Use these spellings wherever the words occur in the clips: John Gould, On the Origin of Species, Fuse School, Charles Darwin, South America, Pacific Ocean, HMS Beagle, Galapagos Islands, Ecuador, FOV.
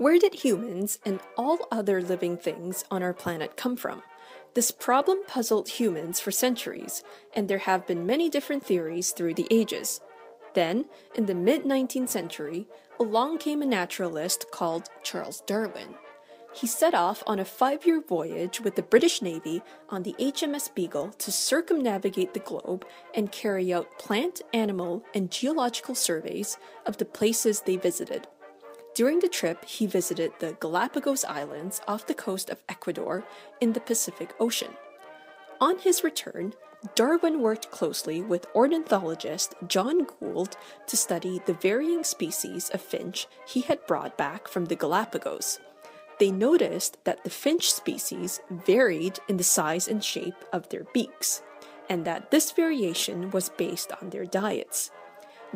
Where did humans and all other living things on our planet come from? This problem puzzled humans for centuries, and there have been many different theories through the ages. Then, in the mid-19th century, along came a naturalist called Charles Darwin. He set off on a 5-year voyage with the British Navy on the HMS Beagle to circumnavigate the globe and carry out plant, animal, and geological surveys of the places they visited. During the trip, he visited the Galapagos Islands off the coast of Ecuador in the Pacific Ocean. On his return, Darwin worked closely with ornithologist John Gould to study the varying species of finch he had brought back from the Galapagos. They noticed that the finch species varied in the size and shape of their beaks, and that this variation was based on their diets.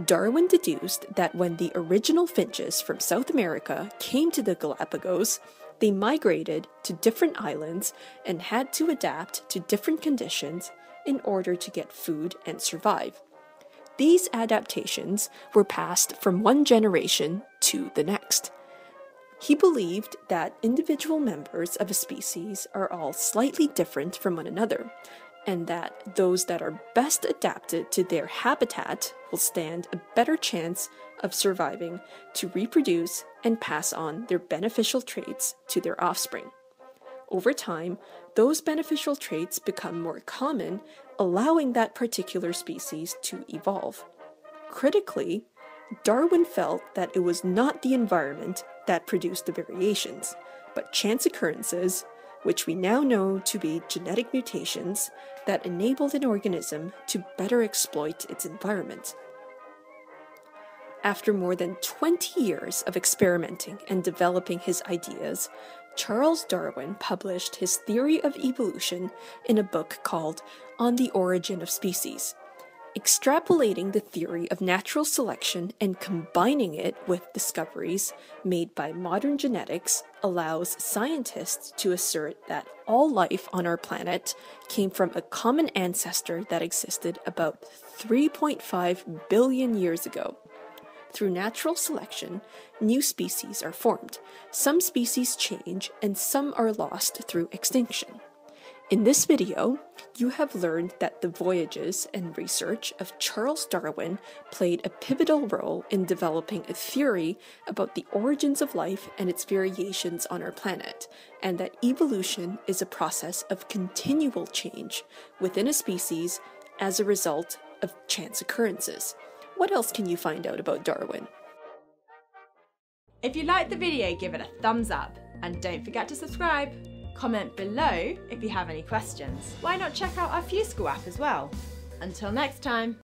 Darwin deduced that when the original finches from South America came to the Galapagos, they migrated to different islands and had to adapt to different conditions in order to get food and survive. These adaptations were passed from one generation to the next. He believed that individual members of a species are all slightly different from one another, and that those that are best adapted to their habitat will stand a better chance of surviving to reproduce and pass on their beneficial traits to their offspring. Over time, those beneficial traits become more common, allowing that particular species to evolve. Critically, Darwin felt that it was not the environment that produced the variations, but chance occurrences, which we now know to be genetic mutations, that enabled an organism to better exploit its environment. After more than 20 years of experimenting and developing his ideas, Charles Darwin published his theory of evolution in a book called On the Origin of Species. Extrapolating the theory of natural selection and combining it with discoveries made by modern genetics allows scientists to assert that all life on our planet came from a common ancestor that existed about 3.5 billion years ago. Through natural selection, new species are formed. Some species change, and some are lost through extinction. In this video, you have learned that the voyages and research of Charles Darwin played a pivotal role in developing a theory about the origins of life and its variations on our planet, and that evolution is a process of continual change within a species as a result of chance occurrences. What else can you find out about Darwin? If you liked the video, give it a thumbs up and don't forget to subscribe. Comment below if you have any questions. Why not check out our Fuse School app as well? Until next time.